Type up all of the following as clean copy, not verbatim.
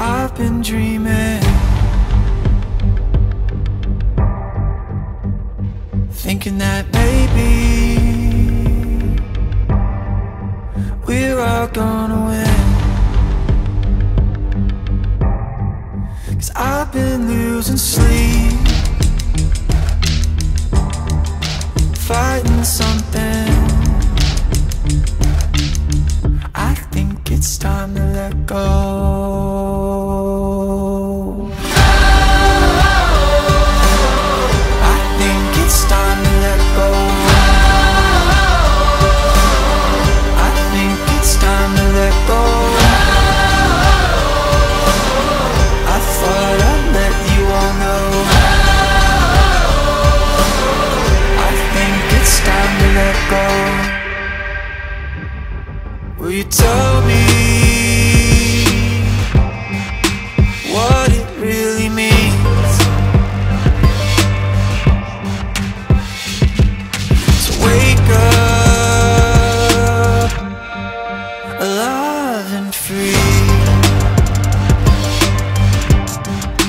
I've been dreaming, thinking that maybe we're all gonna win. 'Cause I've been losing sleep, fighting something. I think it's time to let go. Will you tell me what it really means to wake up alive and free?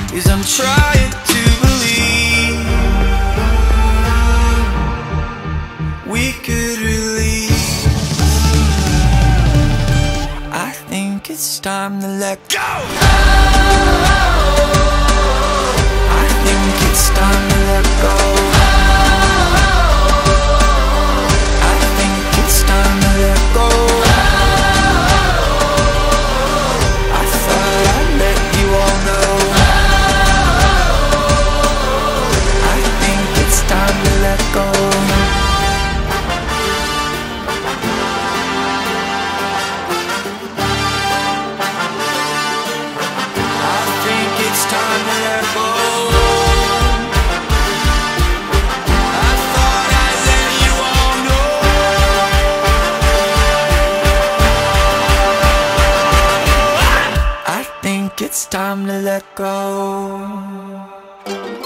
'Cause I'm trying to believe we could release. It's time to let go. I think it's time to let go. I think it's time to let go. I thought I'd let you all know. I think it's time to let go. It's time to let go.